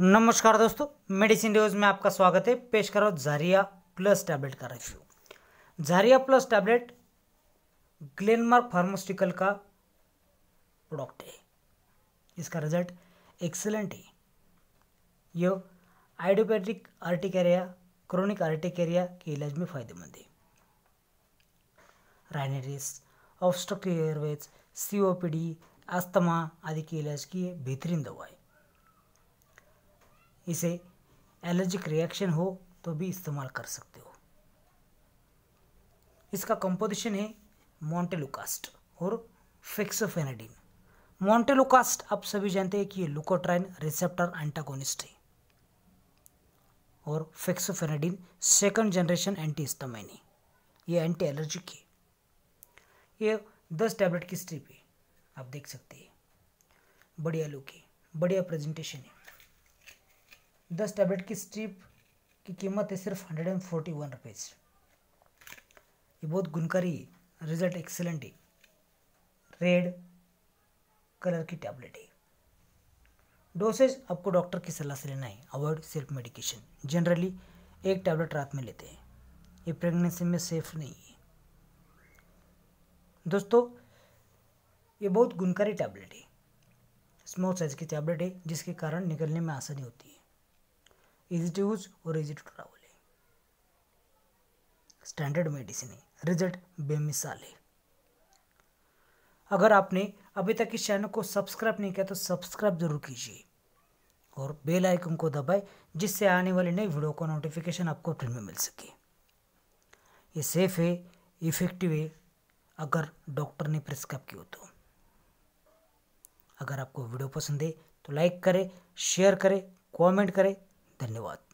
नमस्कार दोस्तों, medicine reviews में आपका स्वागत है। पेश करो जारिया प्लस टैबलेट का रिव्यू। जारिया प्लस टैबलेट ग्लेनमार्क फार्मास्यूटिकल का प्रोडक्ट है। इसका रिजल्ट एक्सेलेंट है। यह आइडियोपैथिक आर्टिकेरिया, क्रोनिक आर्टिकेरिया के इलाज में फ़ायदेमंद है। राइनेरिस, ऑब्स्ट्रक्टिव एयरवेज, सीओपीडी, अस्थमा आदि के इलाज की बेहतरीन दवा है। इसे एलर्जिक रिएक्शन हो तो भी इस्तेमाल कर सकते हो। इसका कंपोजिशन है मोंटेलुकास्ट और फेक्सोफेनाडीन। मोंटेलुकास्ट आप सभी जानते हैं कि ये लुकोट्राइन रिसेप्टर एंटागोनिस्ट है और fexofenadine second generation anti histamine है। ये एंटी एलर्जिक है। ये 10 टैबलेट की स्ट्रिप है, आप देख सकते हैं। बढ़िया लुक है, बढ़िया प्रेजेंटेशन है। 10 टैबलेट की स्ट्रिप की कीमत है सिर्फ 141 रुपये। ये बहुत गुणकारी है, रिजल्ट एक्सेलेंट है। रेड कलर की टैबलेट है। डोसेज आपको डॉक्टर की सलाह से लेना है। Avoid self medication. जनरली एक टैबलेट रात में लेते हैं। ये प्रेगनेंसी में सेफ नहीं है। दोस्तों, ये बहुत गुणकारी टैबलेट है। स्मॉल साइज की टैबलेट है जिसके कारण निकलने में आसानी होती है। इजी टू यूज और इजी टू ट्रैवल है। स्टैंडर्ड मेडिसिन है। रिजल्ट बेमिसाल है। अगर आपने अभी तक इस चैनल को सब्सक्राइब नहीं किया तो सब्सक्राइब जरूर कीजिए और बेल आइकन को दबाएं, जिससे आने वाले नए वीडियो का नोटिफिकेशन आपको फ्री में मिल सके। ये सेफ है, इफेक्टिव है, अगर डॉक्टर ने प्रिस्क्राइब किया तो। अगर आपको वीडियो पसंद है तो लाइक करें, शेयर करें, कॉमेंट करें। धन्यवाद।